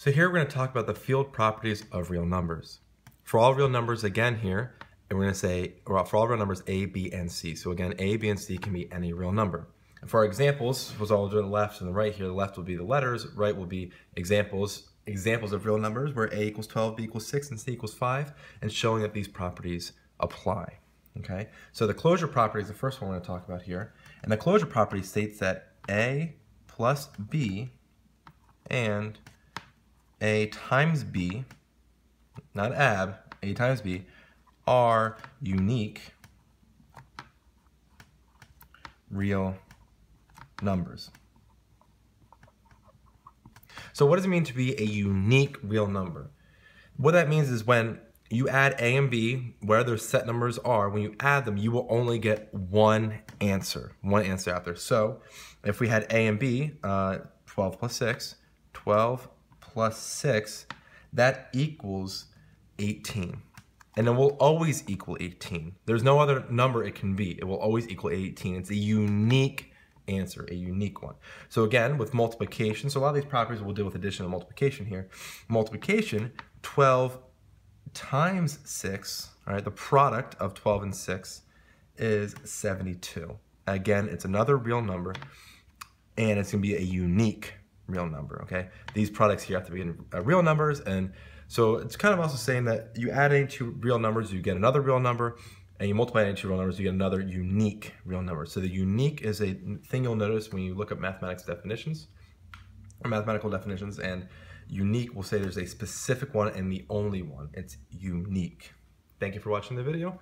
So here we're going to talk about the field properties of real numbers. For all real numbers again here, and we're going to say for all real numbers A, B, and C. So again, A, B, and C can be any real number. And for our examples, was all doing the left and the right here. The left will be the letters, right will be examples of real numbers where A equals 12, B equals 6, and C equals 5, and showing that these properties apply. Okay, so the closure property is the first one we're going to talk about here. And the closure property states that A plus B and A times B, not ab, A times B, are unique real numbers. So what does it mean to be a unique real number? What that means is when you add A and B, where their set numbers are, when you add them, you will only get one answer out there. So if we had A and B, 12 plus 6, that equals 18. And it will always equal 18. There's no other number it can be. It will always equal 18. It's a unique answer, a unique one. So again, with multiplication, so a lot of these properties we'll deal with addition and multiplication here. Multiplication, 12 times 6, all right, the product of 12 and 6 is 72. Again, it's another real number, and it's going to be a unique real number, okay? These products here have to be in, real numbers, and so it's kind of also saying that you add any two real numbers, you get another real number, and you multiply any two real numbers, you get another unique real number. So the unique is a thing you'll notice when you look up mathematics definitions, or mathematical definitions, and unique will say there's a specific one and the only one. It's unique. Thank you for watching the video.